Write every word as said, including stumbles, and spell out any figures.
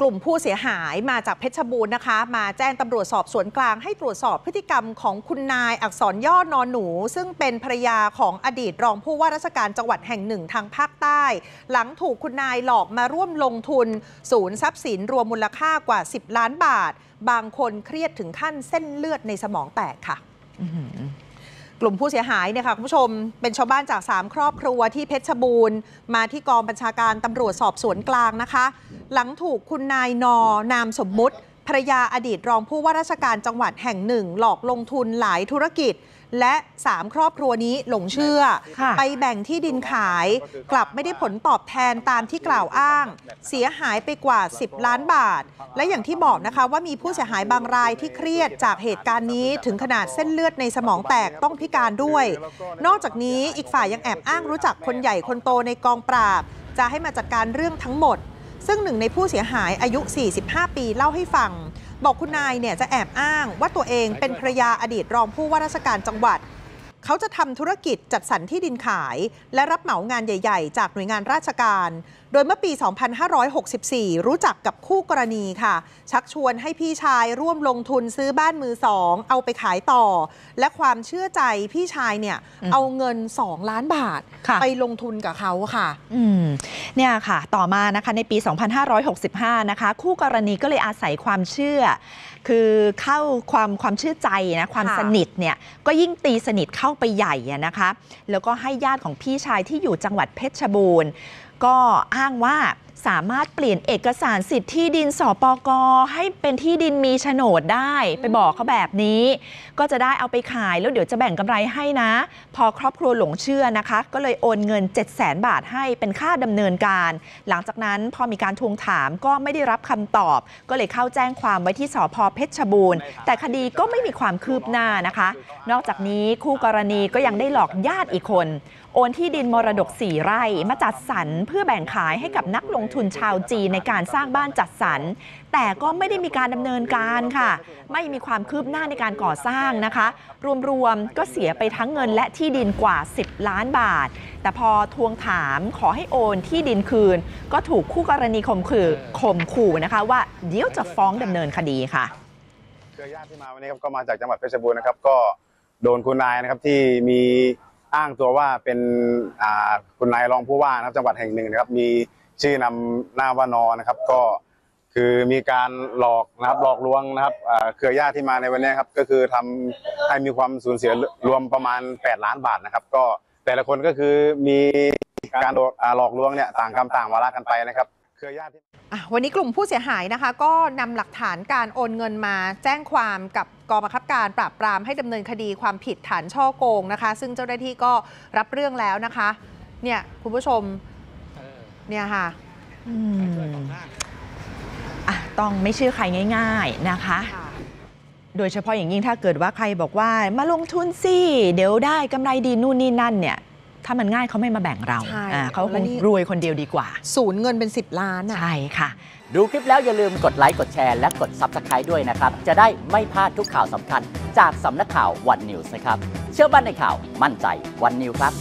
กลุ่มผู้เสียหายมาจากเพชรบูรณ์นะคะมาแจ้งตำรวจสอบสวนกลางให้ตรวจสอบพฤติกรรมของคุณนายอักษรย่อนอนหนูซึ่งเป็นภรรยาของอดีตรองผู้ว่าราชการจังหวัดแห่งหนึ่งทางภาคใต้หลังถูกคุณนายหลอกมาร่วมลงทุนศูนย์ทรัพย์สินรวมมูลค่ากว่าสิบล้านบาทบางคนเครียดถึงขั้นเส้นเลือดในสมองแตกค่ะกลุ่มผู้เสียหายเนี่ยค่ะคุณผู้ชมเป็นชาวบ้านจากสามครอบครัวที่เพชรบูรณ์มาที่กองบัญชาการตำรวจสอบสวนกลางนะคะหลังถูกคุณนายนอนามสมมุติภรรยาอดีตรองผู้ว่าราชการจังหวัดแห่งหนึ่งหลอกลงทุนหลายธุรกิจและสามครอบครัวนี้หลงเชื่อไปแบ่งที่ดินขายกลับไม่ได้ผลตอบแทนตามที่กล่าวอ้างเสียหายไปกว่าสิบล้านบาทและอย่างที่บอกนะคะว่ามีผู้เสียหายบางรายที่เครียดจากเหตุการณ์นี้ถึงขนาดเส้นเลือดในสมองแตกต้องพิการด้วยนอกจากนี้อีกฝ่ายยังแอบอ้างรู้จักคนใหญ่คนโตในกองปราบจะให้มาจัดการเรื่องทั้งหมดซึ่งหนึ่งในผู้เสียหายอายุสี่สิบห้าปีเล่าให้ฟังบอกคุณนายเนี่ยจะแอบอ้างว่าตัวเองเป็นภรรยาอดีตรองผู้ว่าราชการจังหวัดเขาจะทำธุรกิจจัดสรรที่ดินขายและรับเหมางานใหญ่ๆจากหน่วยงานราชการโดยเมื่อปีสองพันห้าร้อยหกสิบสี่รู้จักกับคู่กรณีค่ะชักชวนให้พี่ชายร่วมลงทุนซื้อบ้านมือสองเอาไปขายต่อและความเชื่อใจพี่ชายเนี่ยเอาเงินสองล้านบาทไปลงทุนกับเขาค่ะเนี่ยค่ะต่อมานะคะในปีสองพันห้าร้อยหกสิบห้านะคะคู่กรณีก็เลยอาศัยความเชื่อคือเข้าความความเชื่อใจนะความสนิทเนี่ยก็ยิ่งตีสนิทเข้าไปใหญ่นะคะแล้วก็ให้ญาติของพี่ชายที่อยู่จังหวัดเพชรบูรณ์ก็อ้างว่าสามารถเปลี่ยนเอกสารสิทธิ์ที่ดินสปก.ให้เป็นที่ดินมีโฉนดได้ไปบอกเขาแบบนี้ก็จะได้เอาไปขายแล้วเดี๋ยวจะแบ่งกำไรให้นะพอครอบครัวหลงเชื่อนะคะก็เลยโอนเงิน เจ็ดแสน บาทให้เป็นค่าดำเนินการหลังจากนั้นพอมีการทวงถามก็ไม่ได้รับคำตอบก็เลยเข้าแจ้งความไว้ที่สภ.เพชรบูรณ์แต่คดีก็ไม่มีความคืบหน้านะคะนอกจากนี้คู่กรณีก็ยังได้หลอกญาติอีกคนโอนที่ดินมรดกสี่ไร่มาจัดสรรเพื่อแบ่งขายให้กับนักลงทุนชาวจีนในการสร้างบ้านจัดสรรแต่ก็ไม่ได้มีการดำเนินการค่ะไม่มีความคืบหน้าในการก่อสร้างนะคะรวมๆก็เสียไปทั้งเงินและที่ดินกว่าสิบล้านบาทแต่พอทวงถามขอให้โอนที่ดินคืนก็ถูกคู่กรณีข่มขู่ข่มขู่นะคะว่าเดี๋ยวจะฟ้องดำเนินคดีค่ะเครือญาติที่มาวันนี้ครับก็มาจากจังหวัดเพชรบูรณ์นะครับก็โดนคุณนายนะครับที่มีอ้างตัวว่าเป็นคุณนายรองผู้ว่านะครับจังหวัดแห่งหนึ่งนะครับมีชื่อนำหน้าว่านอนะครับก็คือมีการหลอกนะครับหลอกลวงนะครับเครือญาติที่มาในวันนี้ครับก็คือทำให้มีความสูญเสียรวมประมาณแปดล้านบาทนะครับก็แต่ละคนก็คือมีการหลอกลวงเนี่ยต่างกรรมต่างวาระกันไปนะครับเครือญาติวันนี้กลุ่มผู้เสียหายนะคะก็นำหลักฐานการโอนเงินมาแจ้งความกับกองบังคับการปราบปรามให้ดำเนินคดีความผิดฐานช่อโกงนะคะซึ่งเจ้าหน้าที่ก็รับเรื่องแล้วนะคะเนี่ยคุณผู้ชมเนี่ยค่ะต้องไม่เชื่อใครง่ายๆนะคะโดยเฉพาะอย่างยิ่งถ้าเกิดว่าใครบอกว่ามาลงทุนสิเดี๋ยวได้กำไรดีนู่นนี่นั่นเนี่ยถ้ามันง่ายเขาไม่มาแบ่งเราเขาคงรวยคนเดียวดีกว่าสูญเงินเป็นสิบล้านใช่ค่ะดูคลิปแล้วอย่าลืมกดไลค์กดแชร์และกด ซับสไครบ์ ด้วยนะครับจะได้ไม่พลาดทุกข่าวสำคัญจากสำนักข่าววันนิวส์นะครับเชื่อมั่นในข่าวมั่นใจวันนิวส์ครับ